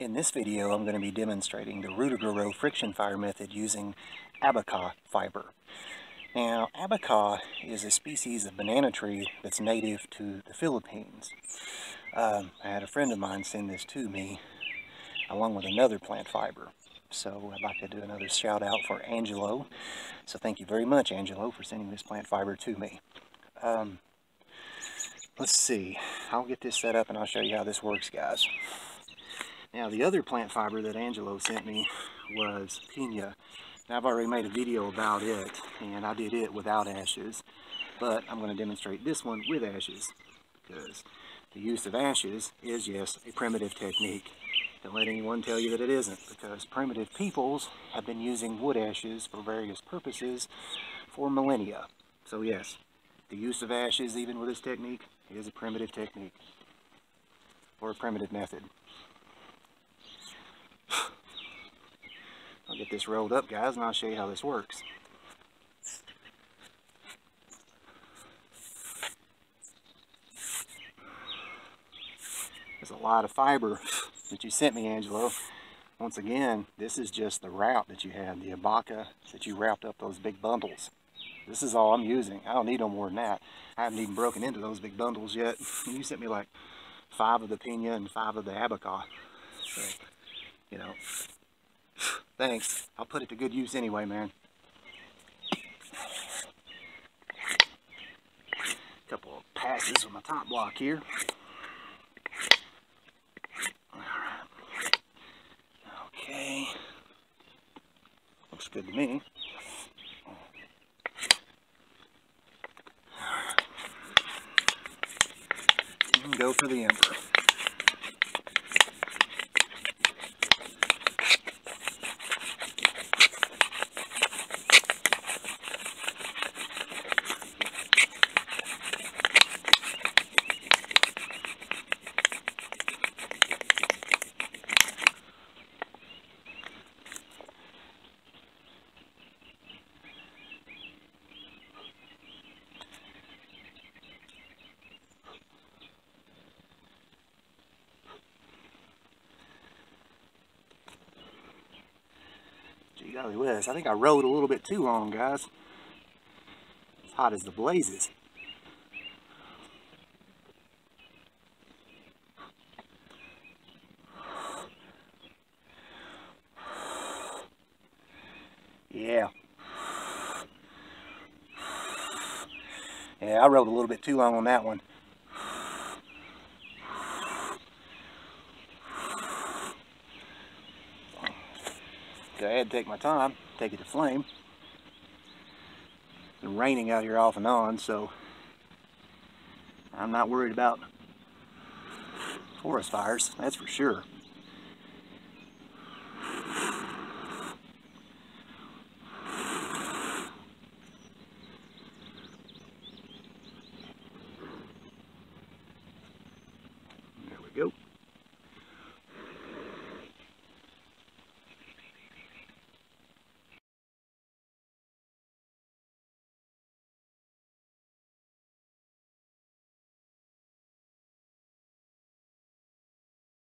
In this video, I'm going to be demonstrating the root-to-grow friction fire method using Abacá fiber. Now, Abacá is a species of banana tree that's native to the Philippines. I had a friend of mine send this to me along with another plant fiber. So I'd like to do another shout out for Angelo. So thank you very much, Angelo, for sending this plant fiber to me. Let's see, I'll get this set up and I'll show you how this works, guys. Now, the other plant fiber that Angelo sent me was piña. Now, I've already made a video about it, and I did it without ashes, but I'm going to demonstrate this one with ashes, because the use of ashes is, yes, a primitive technique. Don't let anyone tell you that it isn't, because primitive peoples have been using wood ashes for various purposes for millennia. So yes, the use of ashes, even with this technique, is a primitive technique, or a primitive method. I'll get this rolled up, guys, and I'll show you how this works. There's a lot of fiber that you sent me, Angelo. Once again, this is just the route that you had, the Abacá that you wrapped up those big bundles. This is all I'm using. I don't need no more than that. I haven't even broken into those big bundles yet. You sent me like 5 of the piña and 5 of the Abacá. So, you know, thanks. I'll put it to good use anyway, man. A couple of passes with my top block here. All right. Okay. Looks good to me. All right. You can go for the emperor. Golly whiz, I think I rode a little bit too long, guys. It's hot as the blazes. Yeah. Yeah, I rode a little bit too long on that one. I had to take my time, take it to flame. It's been raining out here off and on, so I'm not worried about forest fires, that's for sure.